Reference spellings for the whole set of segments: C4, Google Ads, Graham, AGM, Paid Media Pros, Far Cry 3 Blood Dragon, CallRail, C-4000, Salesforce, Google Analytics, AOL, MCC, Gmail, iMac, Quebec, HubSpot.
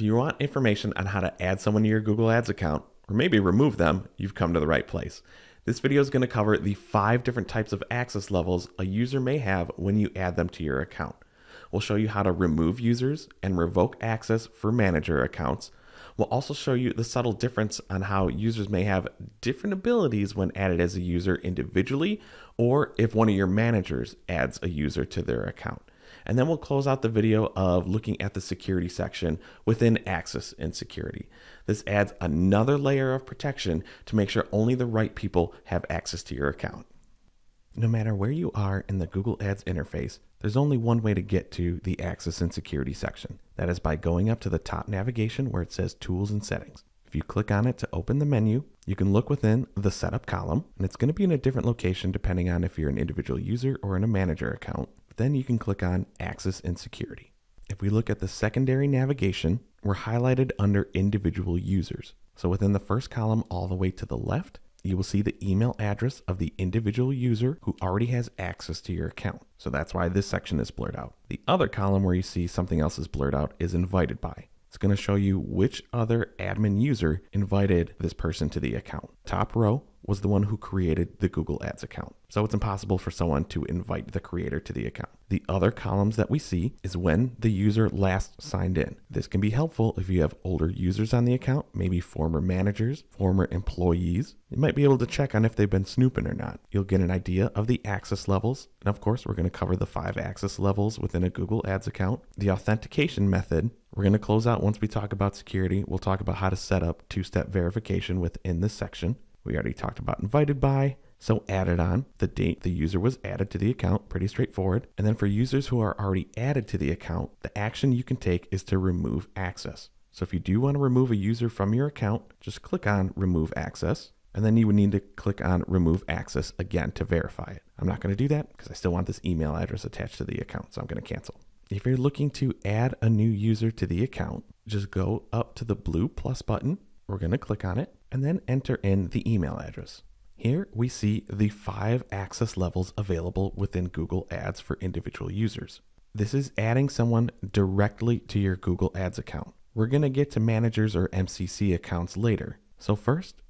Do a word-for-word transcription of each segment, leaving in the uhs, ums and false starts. If you want information on how to add someone to your Google Ads account, or maybe remove them, you've come to the right place. This video is going to cover the five different types of access levels a user may have when you add them to your account. We'll show you how to remove users and revoke access for manager accounts. We'll also show you the subtle difference on how users may have different abilities when added as a user individually, or if one of your managers adds a user to their account. And then we'll close out the video of looking at the security section within access and security. This adds another layer of protection to make sure only the right people have access to your account. No matter where you are in the Google Ads interface, there's only one way to get to the access and security section. That is by going up to the top navigation where it says Tools and Settings. If you click on it to open the menu, you can look within the Setup column, and it's going to be in a different location depending on if you're an individual user or in a manager account. Then you can click on Access and Security. If we look at the secondary navigation, we're highlighted under Individual Users. So within the first column all the way to the left, you will see the email address of the individual user who already has access to your account. So that's why this section is blurred out. The other column where you see something else is blurred out is Invited By. It's going to show you which other admin user invited this person to the account. Top row was the one who created the Google Ads account. So it's impossible for someone to invite the creator to the account. The other columns that we see is when the user last signed in. This can be helpful if you have older users on the account, maybe former managers, former employees. You might be able to check on if they've been snooping or not. You'll get an idea of the access levels. And of course, we're going to cover the five access levels within a Google Ads account. The authentication method, we're going to close out once we talk about security. We'll talk about how to set up two-step verification within this section. We already talked about Invited By, so added on, the date the user was added to the account, pretty straightforward. And then for users who are already added to the account, the action you can take is to remove access. So if you do want to remove a user from your account, just click on Remove Access, and then you would need to click on Remove Access again to verify it. I'm not going to do that because I still want this email address attached to the account, so I'm going to cancel. If you're looking to add a new user to the account, just go up to the blue plus button. We're going to click on it and then enter in the email address. Here we see the five access levels available within Google Ads for individual users. This is adding someone directly to your Google Ads account. We're going to get to managers or M C C accounts later. So first,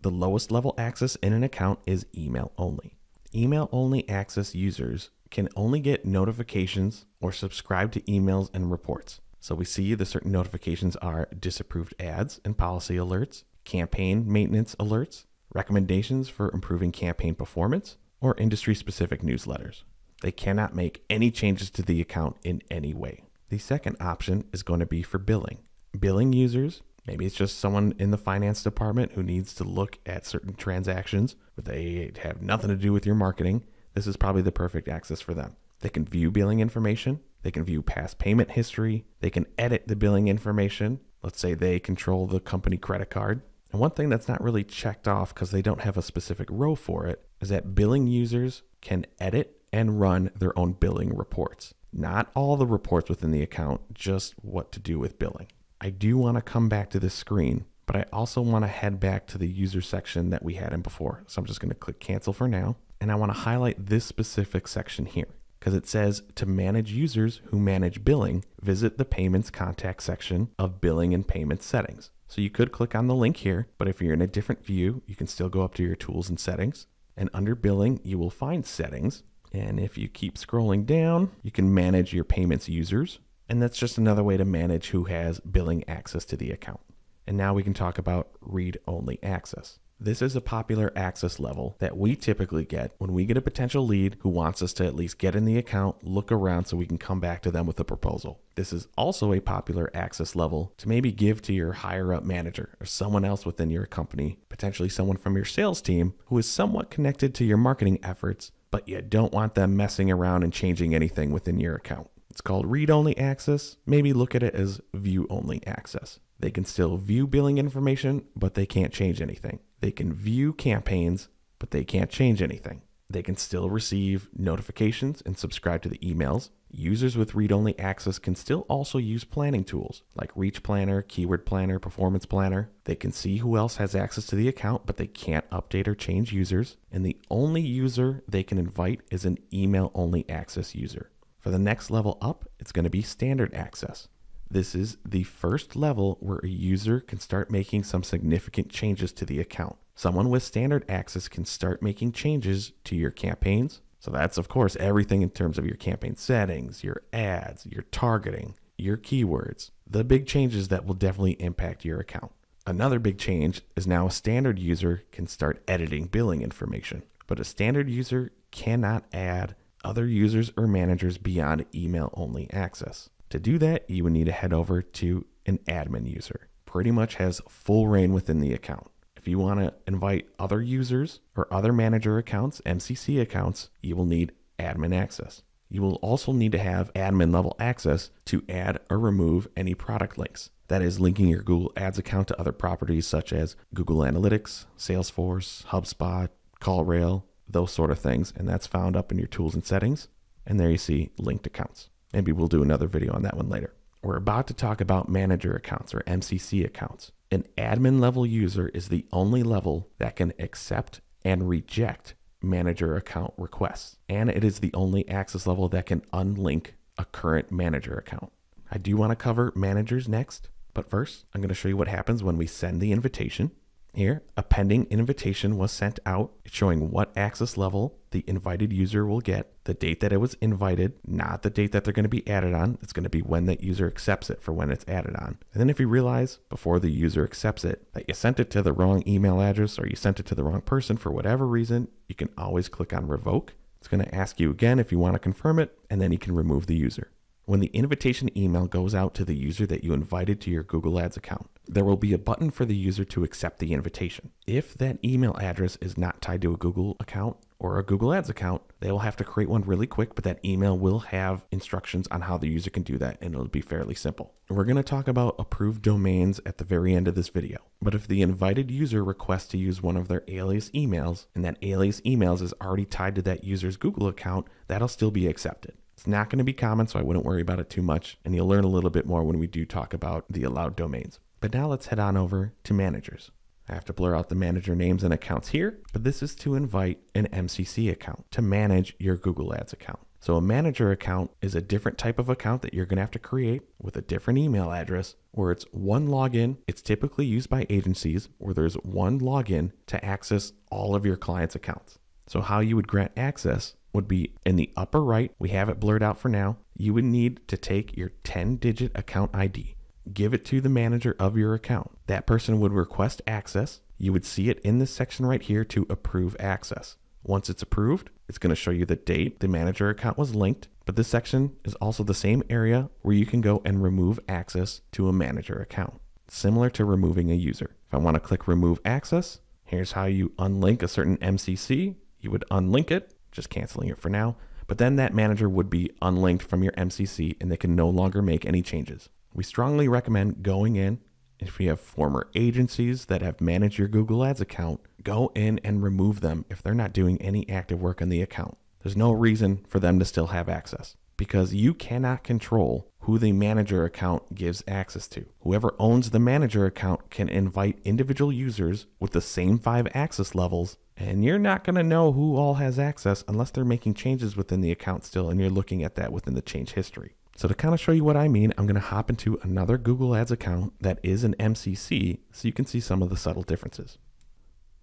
the lowest level access in an account is email only. Email only access users can only get notifications or subscribe to emails and reports. So we see the certain notifications are disapproved ads and policy alerts, campaign maintenance alerts, recommendations for improving campaign performance, or industry-specific newsletters. They cannot make any changes to the account in any way. The second option is going to be for billing. Billing users, maybe it's just someone in the finance department who needs to look at certain transactions, but they have nothing to do with your marketing. This is probably the perfect access for them. They can view billing information. They can view past payment history. They can edit the billing information. Let's say they control the company credit card. And one thing that's not really checked off because they don't have a specific row for it is that billing users can edit and run their own billing reports. Not all the reports within the account, just what to do with billing. I do want to come back to this screen, but I also want to head back to the user section that we had in before. So I'm just going to click cancel for now. And I want to highlight this specific section here, because it says to manage users who manage billing, visit the payments contact section of billing and payment settings. So you could click on the link here, but if you're in a different view, you can still go up to your tools and settings, and under billing, you will find settings. And if you keep scrolling down, you can manage your payments users. And that's just another way to manage who has billing access to the account. And now we can talk about read only access. This is a popular access level that we typically get when we get a potential lead who wants us to at least get in the account, look around so we can come back to them with a proposal. This is also a popular access level to maybe give to your higher up manager or someone else within your company, potentially someone from your sales team who is somewhat connected to your marketing efforts, but you don't want them messing around and changing anything within your account. It's called read-only access. Maybe look at it as view-only access. They can still view billing information, but they can't change anything. They can view campaigns, but they can't change anything. They can still receive notifications and subscribe to the emails. Users with read-only access can still also use planning tools like Reach Planner, Keyword Planner, Performance Planner. They can see who else has access to the account, but they can't update or change users. And the only user they can invite is an email-only access user. For the next level up, it's going to be standard access. This is the first level where a user can start making some significant changes to the account. Someone with standard access can start making changes to your campaigns. So that's, of course, everything in terms of your campaign settings, your ads, your targeting, your keywords, the big changes that will definitely impact your account. Another big change is now a standard user can start editing billing information, but a standard user cannot add other users or managers beyond email-only access. To do that, you would need to head over to an admin user. Pretty much has full reign within the account. If you want to invite other users or other manager accounts, M C C accounts, you will need admin access. You will also need to have admin level access to add or remove any product links. That is linking your Google Ads account to other properties such as Google Analytics, Salesforce, HubSpot, CallRail, those sort of things. And that's found up in your tools and settings. And there you see linked accounts. Maybe we'll do another video on that one later. We're about to talk about manager accounts or M C C accounts. An admin level user is the only level that can accept and reject manager account requests. And it is the only access level that can unlink a current manager account. I do want to cover managers next, but first I'm going to show you what happens when we send the invitation. Here, a pending invitation was sent out, showing what access level the invited user will get, the date that it was invited, not the date that they're going to be added on. It's going to be when that user accepts it for when it's added on. And then if you realize before the user accepts it that you sent it to the wrong email address or you sent it to the wrong person for whatever reason, you can always click on revoke. It's going to ask you again if you want to confirm it, and then you can remove the user. When the invitation email goes out to the user that you invited to your Google Ads account, there will be a button for the user to accept the invitation. If that email address is not tied to a Google account or a Google Ads account, they will have to create one really quick, but that email will have instructions on how the user can do that, and it'll be fairly simple. We're going to talk about approved domains at the very end of this video, but if the invited user requests to use one of their alias emails, and that alias emails is already tied to that user's Google account, that'll still be accepted. It's not going to be common, so I wouldn't worry about it too much, and you'll learn a little bit more when we do talk about the allowed domains. But now let's head on over to managers. I have to blur out the manager names and accounts here, but this is to invite an M C C account to manage your Google Ads account. So a manager account is a different type of account that you're going to have to create with a different email address where it's one login. It's typically used by agencies where there's one login to access all of your clients' accounts. So how you would grant access would be in the upper right. We have it blurred out for now. You would need to take your ten digit account I D, give it to the manager of your account. That person would request access. You would see it in this section right here to approve access. Once it's approved, it's going to show you the date the manager account was linked, but this section is also the same area where you can go and remove access to a manager account, similar to removing a user. If I want to click remove access, here's how you unlink a certain M C C. You would unlink it, just canceling it for now, but then that manager would be unlinked from your M C C and they can no longer make any changes. We strongly recommend going in, if you have former agencies that have managed your Google Ads account, go in and remove them if they're not doing any active work on the account. There's no reason for them to still have access because you cannot control who the manager account gives access to. Whoever owns the manager account can invite individual users with the same five access levels, and you're not going to know who all has access unless they're making changes within the account still, and you're looking at that within the change history. So to kind of show you what I mean, I'm going to hop into another Google Ads account that is an M C C so you can see some of the subtle differences.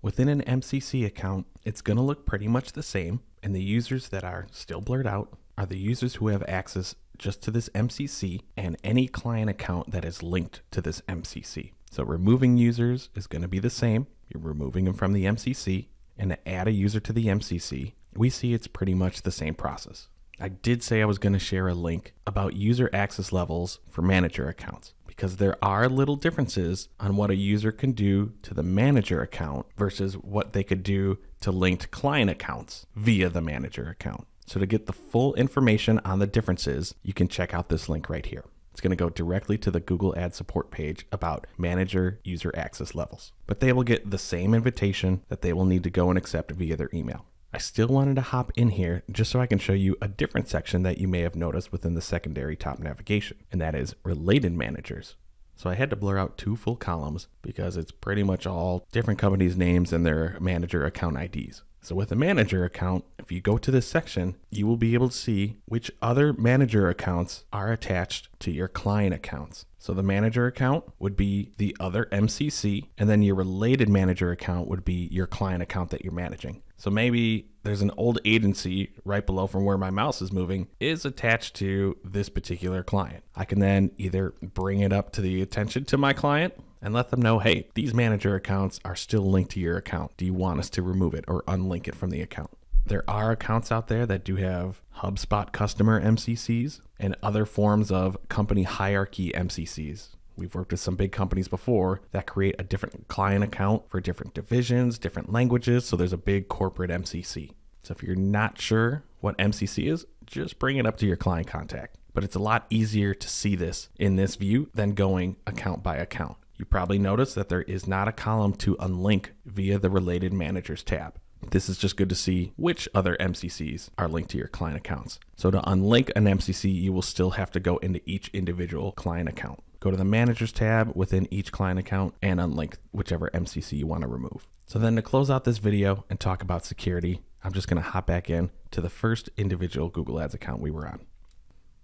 Within an M C C account, it's going to look pretty much the same, and the users that are still blurred out are the users who have access just to this M C C and any client account that is linked to this M C C. So removing users is going to be the same. You're removing them from the M C C, and to add a user to the M C C, we see it's pretty much the same process. I did say I was going to share a link about user access levels for manager accounts because there are little differences on what a user can do to the manager account versus what they could do to linked client accounts via the manager account. So to get the full information on the differences, you can check out this link right here. It's going to go directly to the Google Ads support page about manager user access levels, but they will get the same invitation that they will need to go and accept via their email. I still wanted to hop in here just so I can show you a different section that you may have noticed within the secondary top navigation, and that is related managers. So I had to blur out two full columns because it's pretty much all different companies' names and their manager account I Ds. So with a manager account, if if you go to this section, you will be able to see which other manager accounts are attached to your client accounts. So the manager account would be the other M C C, and then your related manager account would be your client account that you're managing. So maybe there's an old agency right below from where my mouse is moving is attached to this particular client. I can then either bring it up to the attention to my client and let them know, hey, these manager accounts are still linked to your account. Do you want us to remove it or unlink it from the account? There are accounts out there that do have HubSpot customer M C Cs and other forms of company hierarchy M C Cs. We've worked with some big companies before that create a different client account for different divisions, different languages. So there's a big corporate M C C. So if you're not sure what M C C is, just bring it up to your client contact. But it's a lot easier to see this in this view than going account by account. You probably noticed that there is not a column to unlink via the related managers tab. This is just good to see which other M C Cs are linked to your client accounts. So to unlink an M C C, you will still have to go into each individual client account. Go to the managers tab within each client account and unlink whichever M C C you want to remove. So then to close out this video and talk about security, I'm just going to hop back in to the first individual Google Ads account we were on.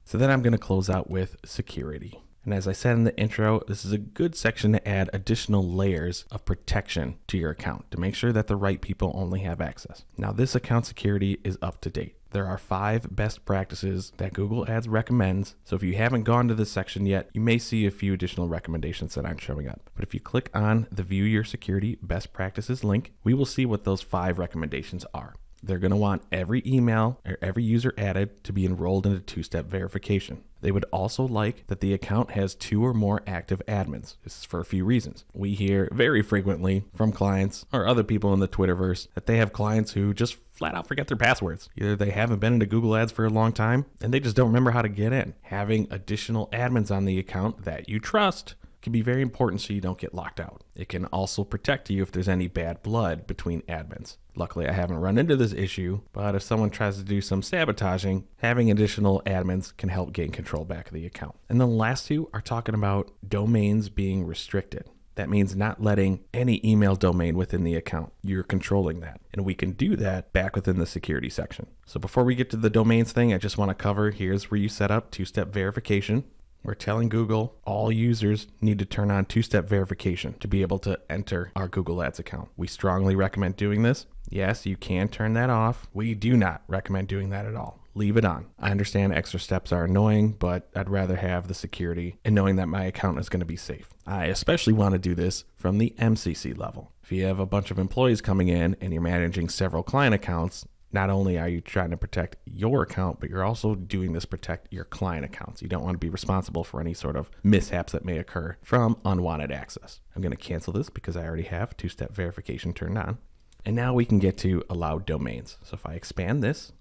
So then I'm going to close out with security. And as I said in the intro, this is a good section to add additional layers of protection to your account to make sure that the right people only have access. Now, this account security is up to date. There are five best practices that Google Ads recommends. So if you haven't gone to this section yet, you may see a few additional recommendations that aren't showing up. But if you click on the View Your Security Best Practices link, we will see what those five recommendations are. They're going to want every email or every user added to be enrolled into two-step verification. They would also like that the account has two or more active admins. This is for a few reasons. We hear very frequently from clients or other people in the Twitterverse that they have clients who just flat out forget their passwords. Either they haven't been into Google Ads for a long time and they just don't remember how to get in. Having additional admins on the account that you trust can be very important so you don't get locked out. It can also protect you if there's any bad blood between admins. Luckily, I haven't run into this issue, but if someone tries to do some sabotaging, having additional admins can help gain control back of the account. And the last two are talking about domains being restricted. That means not letting any email domain within the account. You're controlling that. And we can do that back within the security section. So before we get to the domains thing, I just want to cover, here's where you set up two-step verification. We're telling Google all users need to turn on two-step verification to be able to enter our Google Ads account. We strongly recommend doing this. Yes, you can turn that off. We do not recommend doing that at all. Leave it on. I understand extra steps are annoying, but I'd rather have the security and knowing that my account is going to be safe. I especially want to do this from the M C C level. If you have a bunch of employees coming in and you're managing several client accounts, not only are you trying to protect your account, but you're also doing this to protect your client accounts. You don't want to be responsible for any sort of mishaps that may occur from unwanted access. I'm going to cancel this because I already have two-step verification turned on. And now we can get to allow domains. So if I expand this,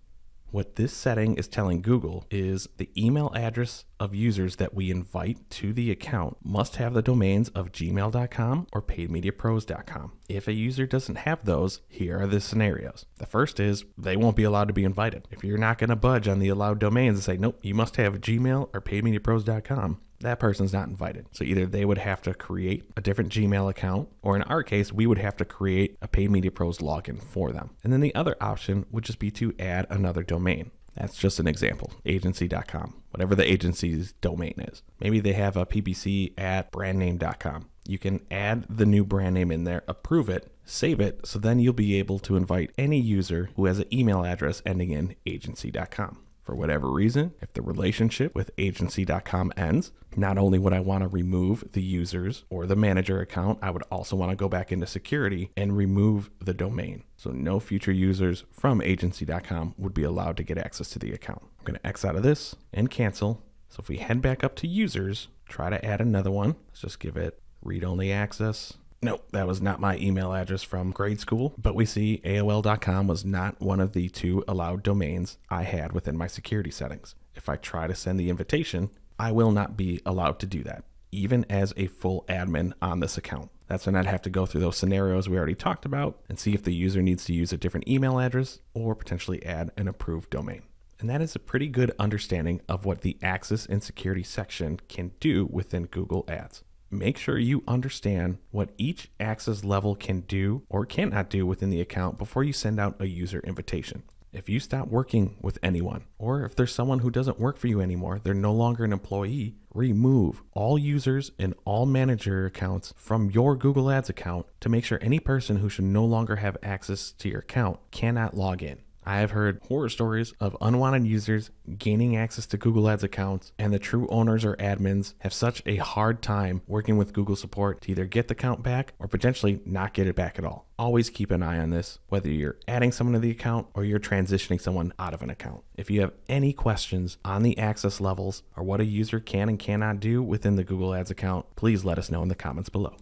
what this setting is telling Google is the email address of users that we invite to the account must have the domains of gmail dot com or paid media pros dot com. If a user doesn't have those, here are the scenarios. The first is they won't be allowed to be invited. If you're not going to budge on the allowed domains and say, nope, you must have Gmail or paid media pros dot com, that person's not invited. So either they would have to create a different Gmail account, or in our case, we would have to create a Paid Media Pros login for them. And then the other option would just be to add another domain. That's just an example, agency dot com, whatever the agency's domain is. Maybe they have a P P C at brand name dot com. You can add the new brand name in there, approve it, save it, so then you'll be able to invite any user who has an email address ending in agency dot com. For whatever reason, if the relationship with agency dot com ends, not only would I want to remove the users or the manager account, I would also want to go back into security and remove the domain. So no future users from agency dot com would be allowed to get access to the account. I'm going to X out of this and cancel. So if we head back up to users, try to add another one. Let's just give it read-only access. Nope, that was not my email address from grade school, but we see A O L dot com was not one of the two allowed domains I had within my security settings. If I try to send the invitation, I will not be allowed to do that, even as a full admin on this account. That's when I'd have to go through those scenarios we already talked about and see if the user needs to use a different email address or potentially add an approved domain. And that is a pretty good understanding of what the access and security section can do within Google Ads. Make sure you understand what each access level can do or cannot do within the account before you send out a user invitation. If you stop working with anyone, or if there's someone who doesn't work for you anymore, they're no longer an employee, remove all users and all manager accounts from your Google Ads account to make sure any person who should no longer have access to your account cannot log in. I have heard horror stories of unwanted users gaining access to Google Ads accounts, and the true owners or admins have such a hard time working with Google support to either get the account back or potentially not get it back at all. Always keep an eye on this, whether you're adding someone to the account or you're transitioning someone out of an account. If you have any questions on the access levels or what a user can and cannot do within the Google Ads account, please let us know in the comments below.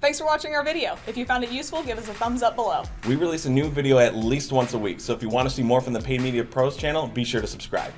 Thanks for watching our video. If you found it useful, give us a thumbs up below. We release a new video at least once a week, so if you want to see more from the Paid Media Pros channel, be sure to subscribe.